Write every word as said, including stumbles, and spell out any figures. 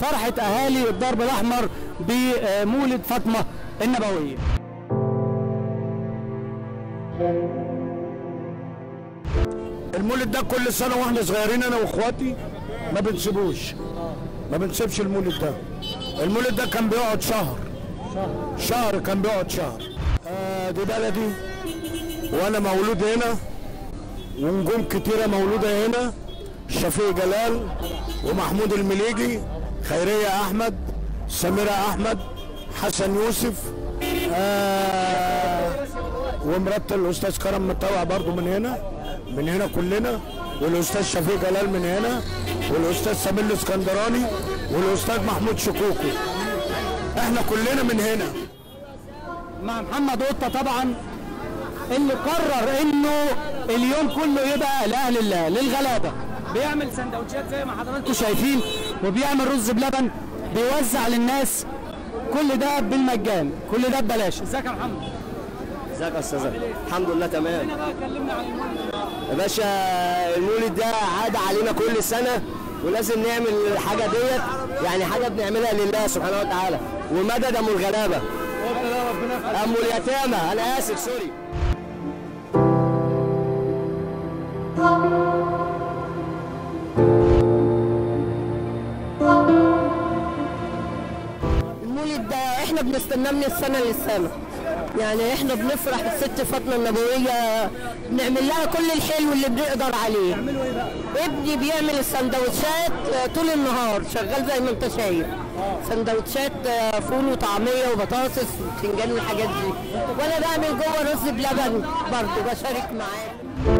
فرحة أهالي الدرب الأحمر بمولد فاطمة النبوية. المولد ده كل سنة واحنا صغيرين أنا وإخواتي ما بنسيبوش، ما بنسيبش المولد ده. المولد ده كان بيقعد شهر شهر كان بيقعد شهر. آه دي بلدي وأنا مولود هنا، ونجوم كتيرة مولودة هنا، شفيق جلال ومحمود المليجي، خيرية أحمد، سميره أحمد، حسن يوسف، آه ومرات الأستاذ كرم متطوع برضو من هنا، من هنا كلنا، والأستاذ شفيق جلال من هنا، والأستاذ سمير الإسكندراني، والأستاذ محمود شكوكو. إحنا كلنا من هنا مع محمد قطة طبعا، اللي قرر إنه اليوم كله يبقى لأهل الله للغلابة. بيعمل سندوتشات زي ما حضراتكم شايفين، وبيعمل رز بلبن بيوزع للناس، كل ده بالمجان، كل ده ببلاش. ازيك يا محمد؟ ازيك يا استاذ؟ الحمد لله تمام. كلمنا عن المولد يا باشا. المولد ده عاده علينا كل سنه، ولازم نعمل الحاجه ديت، يعني حاجه بنعملها لله سبحانه وتعالى، ومدد ام الغلابه ام اليتامى، انا اسف سوري. احنا بنستناه من السنه للسنه، يعني احنا بنفرح بالست فاطمه النبويه، بنعمل لها كل الحلو اللي بنقدر عليه. بيعملوا ايه بقى؟ ابني بيعمل السندوتشات طول النهار، شغال زي ما انت شايف، سندوتشات فول وطعميه وبطاطس وبتنجان والحاجات دي، وانا بعمل جوه رز بلبن برضه بشارك معاه.